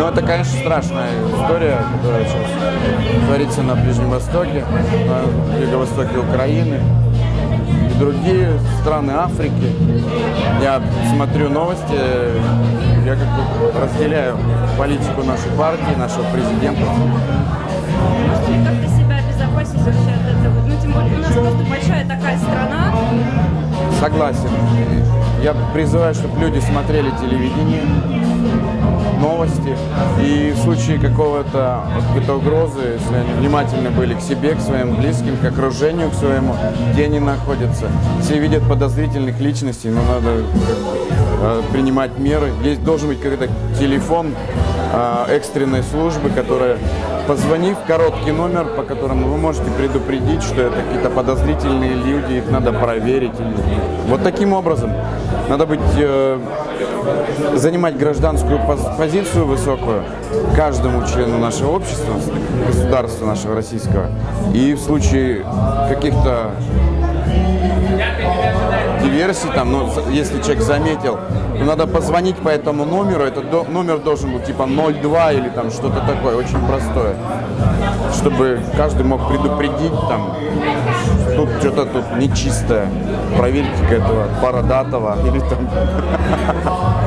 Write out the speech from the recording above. Но это, конечно, страшная история, которая сейчас творится на Ближнем Востоке, на юго-востоке Украины и другие страны Африки. Я смотрю новости, я как бы разделяю политику нашей партии, нашего президента. Как ты себя обезопасишь вообще от этого? Ну, тем более у нас просто большая такая страна. Согласен. Я призываю, чтобы люди смотрели телевидение, новости, и в случае какой-то угрозы, если они внимательны были к себе, к своим близким, к окружению, к своему, где они находятся. Все видят подозрительных личностей, но надо принимать меры. Есть должен быть какой-то телефон экстренной службы, которая, позвонив, короткий номер, по которому вы можете предупредить, что это какие-то подозрительные люди, их надо проверить. Вот таким образом. Надо быть, занимать гражданскую позицию высокую каждому члену нашего общества, государства нашего российского. И в случае каких-то диверсий, там, ну, если человек заметил, то надо позвонить по этому номеру. Этот номер должен был типа 02 или там что-то такое, очень простое, чтобы каждый мог предупредить, там, тут что-то тут нечистое, проверьте-ка этого Бородатого или там...